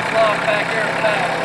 Southpaw back there fast.